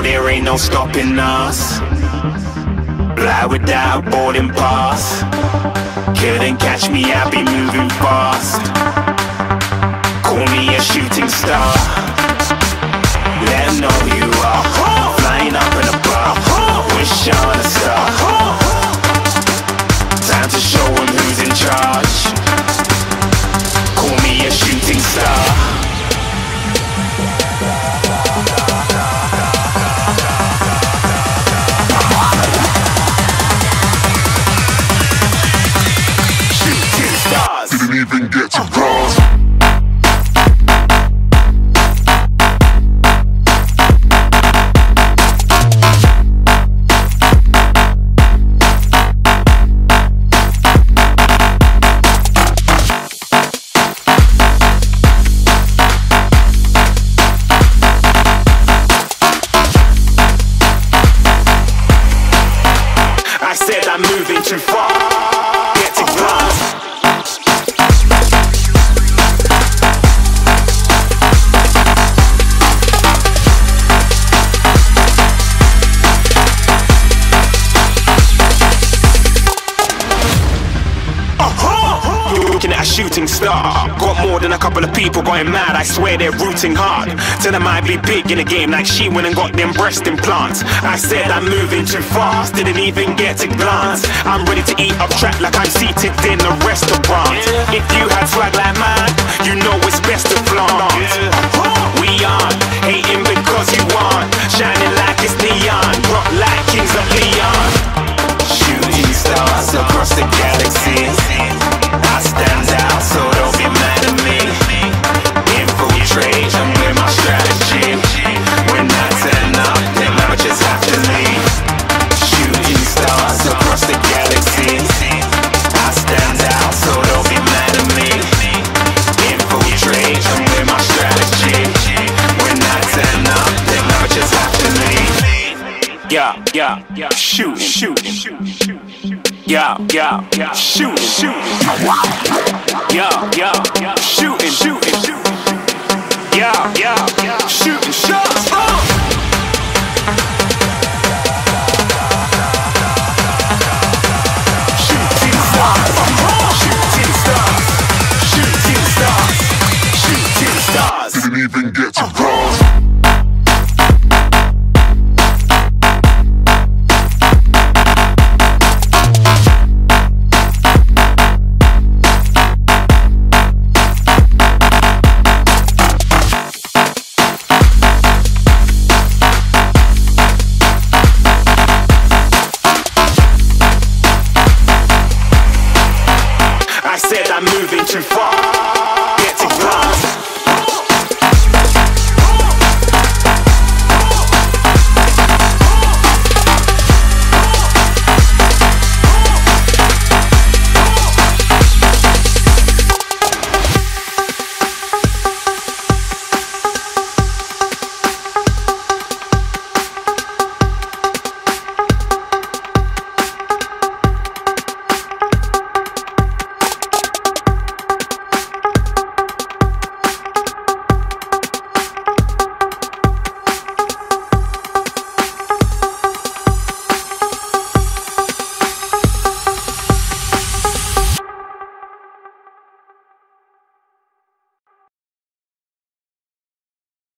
know there ain't no stopping us. Fly without boarding pass. Couldn't catch me, I'll be moving fast. Call me a shooting star. Let 'em know who you are. Flying up in a bar. Wish on a star. Time to show 'em who's in charge. Call me a shooting star. Even get to cross. I said I'm moving too far. Get to cross. A shooting star. Got more than a couple of people going mad, I swear they're rooting hard. Tell them I'd be big in the game like she went and got them breast implants. I said I'm moving too fast, didn't even get a glance. I'm ready to eat up track like I'm seated in a restaurant. If you had swag like mine, you know it's best to flaunt. We aren't hating because you aren't, shining like it's neon, rock like Kings of Leon. Shooting stars across the galaxy. I stand out, so don't be mad at me. Infiltrate, I'm with my strategy. When I turn up, then I just have to leave. Shooting stars across the galaxy. I stand out, so don't be mad at me. Infiltrate, I'm with my strategy. When I turn up, then I just have to leave. Yeah, yeah, yeah, shoot, shoot, shoot, shoot. Yeah, yeah, yeah, shooting, shooting. Yeah, yeah, shooting, shooting, shooting. Yeah, yeah, shooting, shots. Shooting stars, shooting stars, shooting stars, shooting stars. Didn't even get to.